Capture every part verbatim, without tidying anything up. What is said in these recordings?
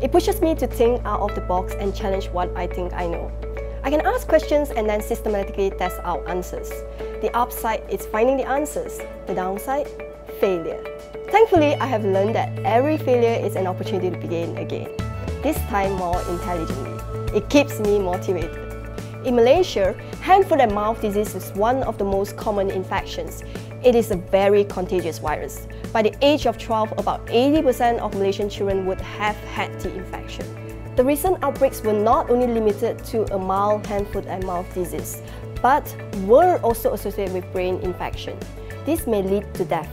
It pushes me to think out of the box and challenge what I think I know. I can ask questions and then systematically test out answers. The upside is finding the answers. The downside? Failure. Thankfully, I have learned that every failure is an opportunity to begin again, this time more intelligently. It keeps me motivated. In Malaysia, hand, foot and mouth disease is one of the most common infections. It is a very contagious virus. By the age of twelve, about eighty percent of Malaysian children would have had the infection. The recent outbreaks were not only limited to a mild hand, foot and mouth disease, but were also associated with brain infection. This may lead to death.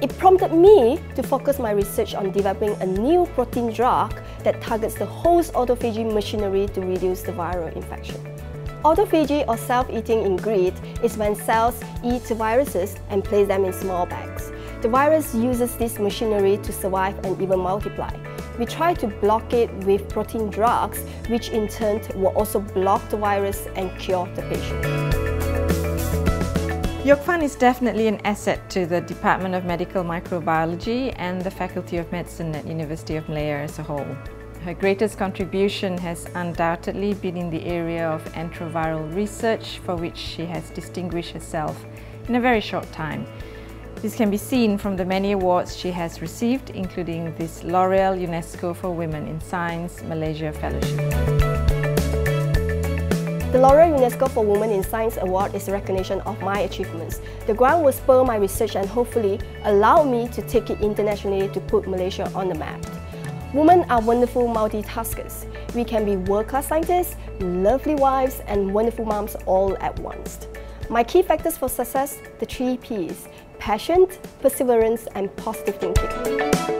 It prompted me to focus my research on developing a new protein drug that targets the host autophagy machinery to reduce the viral infection. Autophagy, or self-eating ingredient, is when cells eat viruses and place them in small bags. The virus uses this machinery to survive and even multiply. We tried to block it with protein drugs, which in turn will also block the virus and cure the patient. Yoke Fun is definitely an asset to the Department of Medical Microbiology and the Faculty of Medicine at University of Malaya as a whole. Her greatest contribution has undoubtedly been in the area of antiviral research, for which she has distinguished herself in a very short time. This can be seen from the many awards she has received, including this L'Oréal UNESCO for Women in Science Malaysia Fellowship. The L'Oréal UNESCO for Women in Science Award is a recognition of my achievements. The grant will spur my research and hopefully allow me to take it internationally to put Malaysia on the map. Women are wonderful multitaskers. We can be world-class scientists, lovely wives and wonderful moms all at once. My key factors for success, the three P's: passion, perseverance and positive thinking.